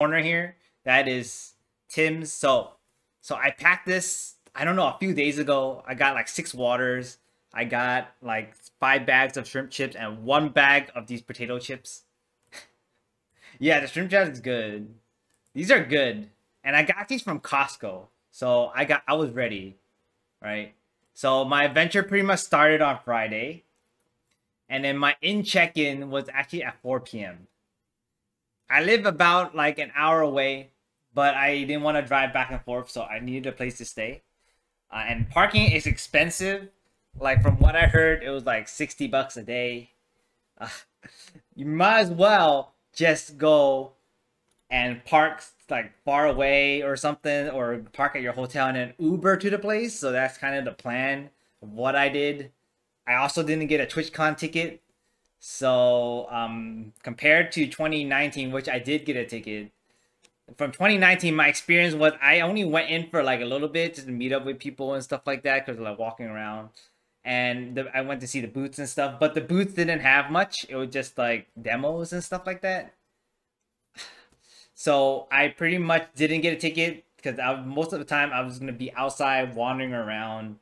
corner here. That is Tim's. So I packed this, I don't know, a few days ago. I got like 6 waters. I got like 5 bags of shrimp chips and 1 bag of these potato chips. Yeah, the shrimp chips is good. These are good. And I got these from Costco. So I was ready, right? So my adventure pretty much started on Friday. And then my in-check-in was actually at 4 p.m. I live about like an hour away, but I didn't want to drive back and forth, so I needed a place to stay. And parking is expensive. Like from what I heard, it was like 60 bucks a day. You might as well just go and park like far away or something, or park at your hotel and then Uber to the place. So that's kind of the plan of what I did. I also didn't get a TwitchCon ticket. So compared to 2019, which I did get a ticket, from 2019, my experience was I only went in for like a little bit just to meet up with people and stuff like that, because like walking around, and I went to see the booths and stuff, but the booths didn't have much. It was just like demos and stuff like that. So I pretty much didn't get a ticket because most of the time I was going to be outside wandering around,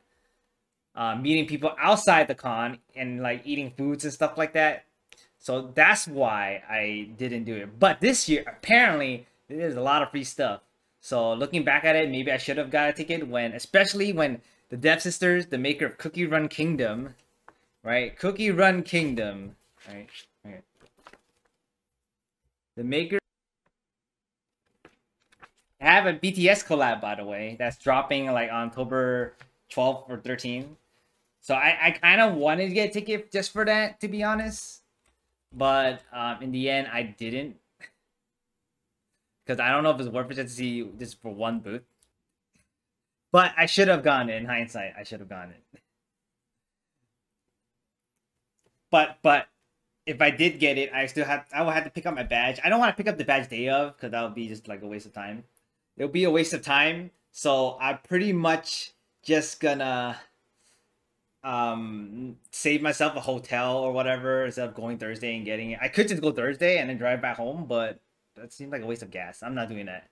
meeting people outside the con and like eating foods and stuff like that. So that's why I didn't do it. But this year, apparently, there's a lot of free stuff. So looking back at it, maybe I should have got a ticket, especially when the Dev Sisters, the maker of Cookie Run Kingdom, right? Cookie Run Kingdom, right? Okay. The maker. I have a BTS collab, by the way, that's dropping like on October 12th or 13th. So I kind of wanted to get a ticket just for that, to be honest. But in the end, I didn't. Because I don't know if it's worth it to see just for one booth. But I should have gone in hindsight. I should have gone in. But if I did get it, I would have to pick up my badge. I don't want to pick up the badge day of, because that would be just like a waste of time. It'll be a waste of time. So I'm pretty much just gonna save myself a hotel or whatever instead of going Thursday and getting it. I could just go Thursday and then drive back home, but that seemed like a waste of gas. I'm not doing that.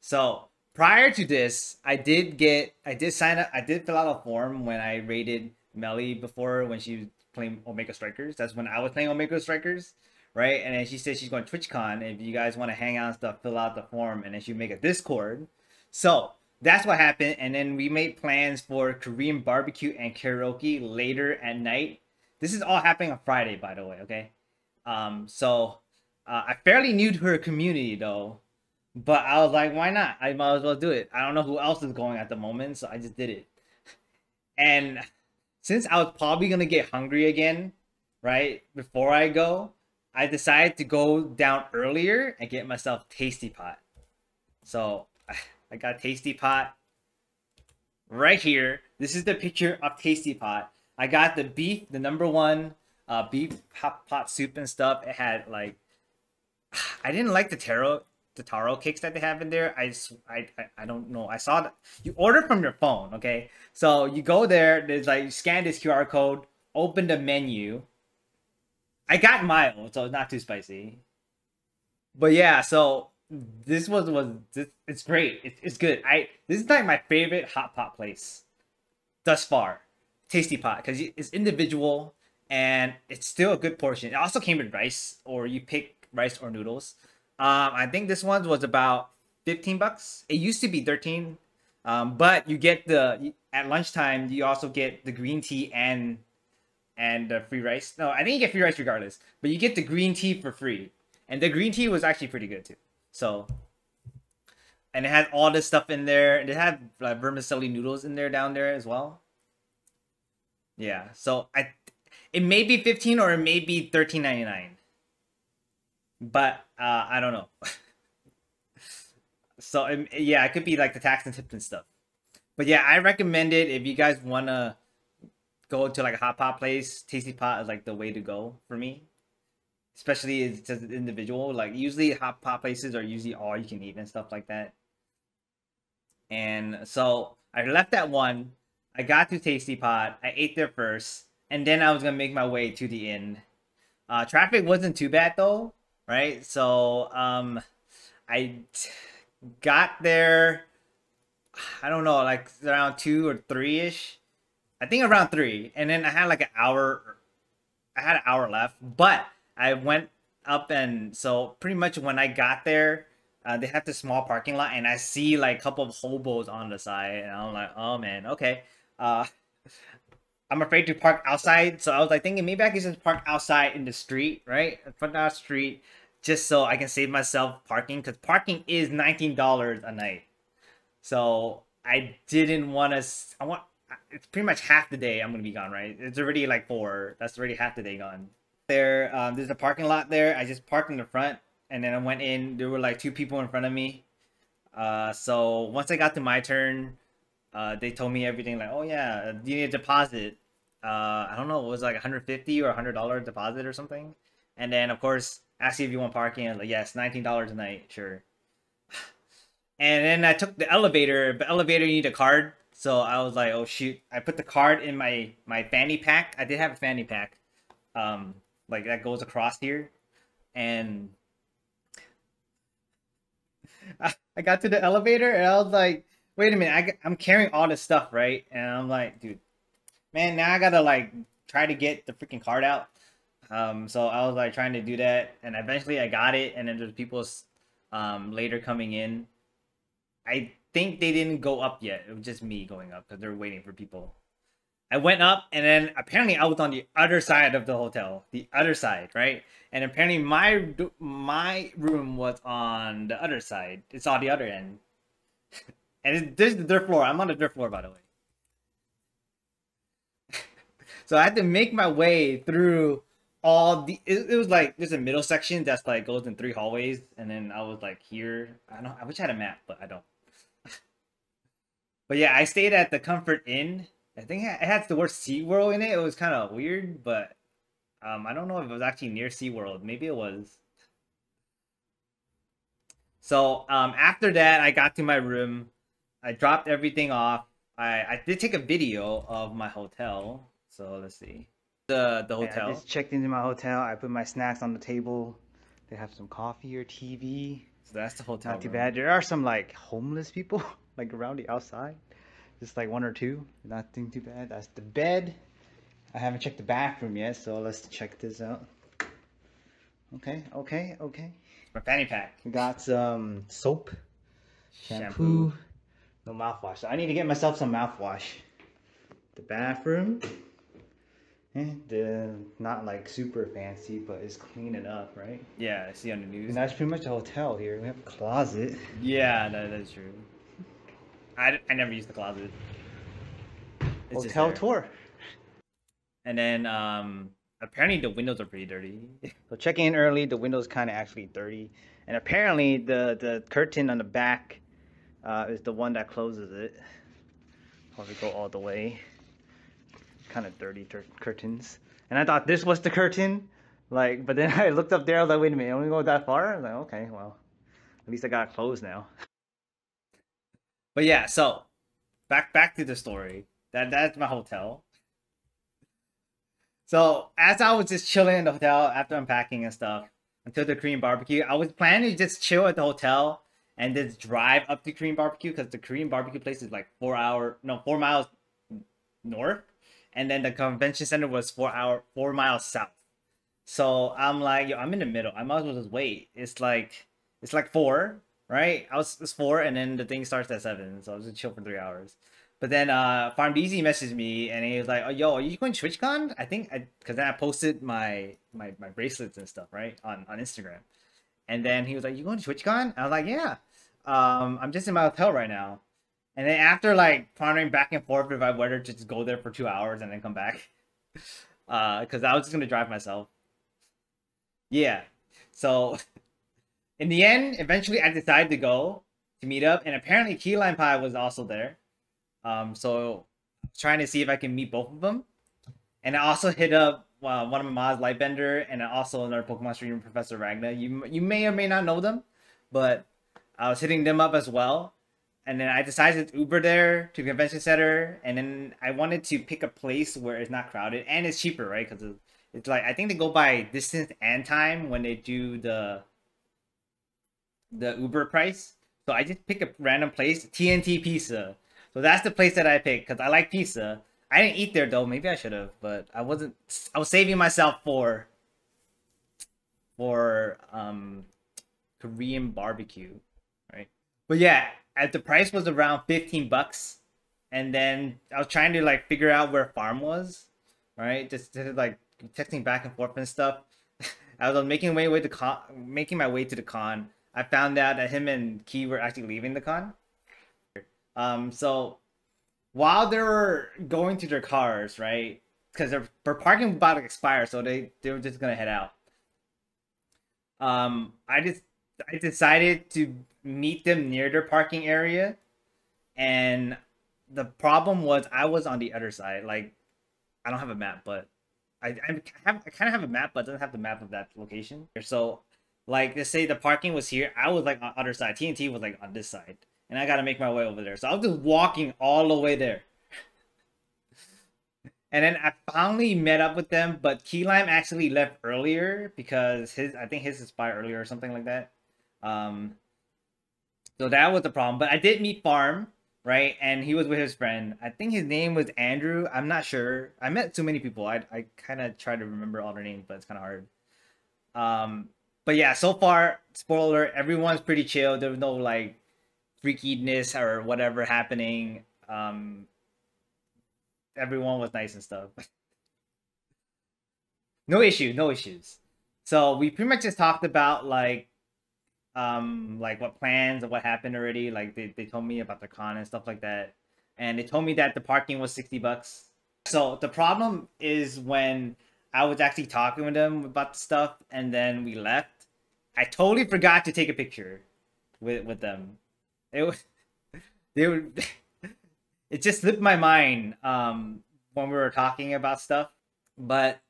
So prior to this, I did fill out a form when I raided Melly before, when she was playing Omega Strikers. That's when I was playing Omega Strikers, right? And then she said she's going to TwitchCon. If you guys want to hang out and stuff, fill out the form, and then she'll make a Discord. So that's what happened. And then we made plans for Korean barbecue and karaoke later at night. This is all happening on Friday, by the way. Okay. I fairly new to her community though, but I was like, why not? I might as well do it. I don't know who else is going at the moment, so I just did it. And since I was probably gonna get hungry again, right, before I go, I decided to go down earlier and get myself Tasty Pot. So I got Tasty Pot right here. This is the picture of Tasty Pot. I got the beef, the #1 beef pot soup and stuff. It had like, I didn't like the taro cakes that they have in there. I don't know. I saw that you order from your phone, okay? So you go there. There's like, you scan this QR code, open the menu. I got mild, so it's not too spicy. But yeah, so this was it's great. It's good. This is like my favorite hot pot place thus far, Tasty Pot, because it's individual and it's still a good portion. It also came with rice, or you pick rice or noodles. I think this one was about 15 bucks. It used to be 13, but you get at lunchtime, you also get the green tea and the free rice. No, I think you get free rice regardless, but you get the green tea for free. And the green tea was actually pretty good too. So, and it had all this stuff in there. And it had like vermicelli noodles in there down there as well. Yeah, so it may be 15 or it may be $13.99. But I don't know. So yeah, it could be like the tax and tips and stuff. But yeah, I recommend it if you guys want to go to like a hot pot place. Tasty Pot is like the way to go for me, especially as an individual. Like usually hot pot places are usually all you can eat and stuff like that. And so I left that one. I got to Tasty Pot. I ate there first, and then I was gonna make my way to the inn. Traffic wasn't too bad though. Right, so I got there, I don't know, like around 2 or 3-ish. I think around 3. And then I had like an hour. I had an hour left, but I went up, and so pretty much when I got there, they had this small parking lot, and I see like a couple of hobos on the side, and I'm like, oh man, okay. I'm afraid to park outside, so I was like thinking maybe I could just park outside in the street, right? Front of the street, just so I can save myself parking, because parking is $19 a night. So I didn't want to. It's pretty much half the day I'm gonna be gone, right? It's already like 4. That's already half the day gone. There, there's a parking lot there. I just parked in the front, and then I went in. There were like 2 people in front of me. So once I got to my turn, they told me everything, like, oh yeah, you need a deposit. I don't know, it was like $150 or $100 deposit or something. And then of course, ask you if you want parking. I'm like, yes, $19 a night, sure. And then I took the elevator, but elevator you need a card. So I was like, oh shoot! I put the card in my fanny pack. I did have a fanny pack, like that goes across here, and I got to the elevator, and I was like, wait a minute, I'm carrying all this stuff, right? And I'm like, dude, man, now I gotta like try to get the freaking card out. So I was like trying to do that, and eventually I got it, and then there's people, later coming in. I think they didn't go up yet. It was just me going up because they're waiting for people. I went up, and then apparently I was on the other side of the hotel, the other side, right? And apparently my room was on the other side. It's on the other end, and this is the dirt floor. I'm on the dirt floor, by the way. So I had to make my way through all the. It was like there's a middle section that's like goes in 3 hallways, and then I was like here. I wish I had a map, but I don't. But yeah, I stayed at the Comfort Inn. I think it had the word SeaWorld in it. It was kind of weird, but I don't know if it was actually near SeaWorld. Maybe it was. So after that, I got to my room. I dropped everything off. I did take a video of my hotel. So let's see. The hotel. I just checked into my hotel. I put my snacks on the table. They have some coffee or TV. So that's the hotel. Not too bad. There are some like homeless people. Like around the outside, just like 1 or 2, nothing too bad. That's the bed. I haven't checked the bathroom yet, so let's check this out. Okay. My fanny pack. We got some soap, shampoo, no mouthwash. So I need to get myself some mouthwash. The bathroom, not like super fancy, but it's clean and up, right? Yeah, I see on the news. And that's pretty much a hotel here. We have a closet. Yeah, that's true. I never used the closet. It's hotel tour. And then apparently the windows are pretty dirty. So checking in early, the windows kind of actually dirty, and apparently the curtain on the back is the one that closes it. Probably go all the way. Kind of dirty curtains. And I thought this was the curtain, like, but then I looked up there. I was like, wait a minute, I only go that far. I was like, okay, well, at least I got it closed now. But yeah, so back to the story. That's my hotel. So as I was just chilling in the hotel after unpacking and stuff until the Korean barbecue, I was planning to just chill at the hotel and just drive up to Korean barbecue, because the Korean barbecue place is like 4 miles north, and then the convention center was 4 miles south. So I'm like, yo, I'm in the middle. I might as well just wait. It's like 4. Right, it's 4, and then the thing starts at 7, so I was just chill for 3 hours. But then FarmDZ messaged me, and he was like, "Oh, yo, are you going to TwitchCon?" I think, because then I posted my bracelets and stuff, right, on Instagram. And then he was like, "You going to TwitchCon?" I was like, "Yeah, I'm just in my hotel right now." And then after like pondering back and forth if I whether to just go there for 2 hours and then come back, because I was just gonna drive myself. Yeah, so. In the end, eventually I decided to go to meet up, and apparently Key Lime Pie was also there. So I was trying to see if I can meet both of them. And I also hit up one of my mods, Lightbender, and also another Pokemon streamer, Professor Ragna. You may or may not know them, but I was hitting them up as well. And then I decided to Uber there to the convention center, and then I wanted to pick a place where it's not crowded and it's cheaper, right? Because it's like, I think they go by distance and time when they do the the Uber price. So I just pick a random place, TNT Pizza. So that's the place that I picked because I like pizza. I didn't eat there though. Maybe I should have, but I wasn't. I was saving myself for Korean barbecue, right? But yeah, at the price was around $15, and then I was trying to like figure out where farm was, right? Just like texting back and forth and stuff. I was making my way to the con. I found out that him and Key were actually leaving the con. So while they were going to their cars, right? Because their parking was about to expire, so they were just gonna head out. I decided to meet them near their parking area, and the problem was I was on the other side. Like, I don't have a map, but I kind of have a map, but I don't have the map of that location. So, like, let's say the parking was here. I was like on the other side. TNT was like on this side, and I gotta make my way over there. So I was just walking all the way there, and then I finally met up with them. But Key Lime actually left earlier because I think his expired earlier or something like that. So that was the problem. But I did meet Farm, right? And he was with his friend. I think his name was Andrew. I'm not sure. I met too many people. I kind of try to remember all their names, but it's kind of hard. But yeah, so far, spoiler, everyone's pretty chill. There was no like freakiness or whatever happening. Everyone was nice and stuff. No issues. So we pretty much just talked about like what plans and what happened already. Like they told me about the con and stuff like that, and they told me that the parking was $60. So the problem is when I was actually talking with them about the stuff and then we left, I totally forgot to take a picture with them. It just slipped my mind when we were talking about stuff, but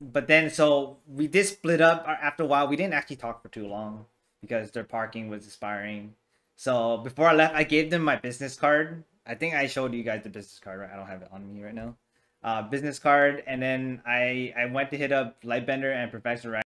then so we did split up after a while. We didn't actually talk for too long because their parking was expiring. So before I left, I gave them my business card. I think I showed you guys the business card, right? I don't have it on me right now. Business card, and then I went to hit up Lightbender and Professor Ragna.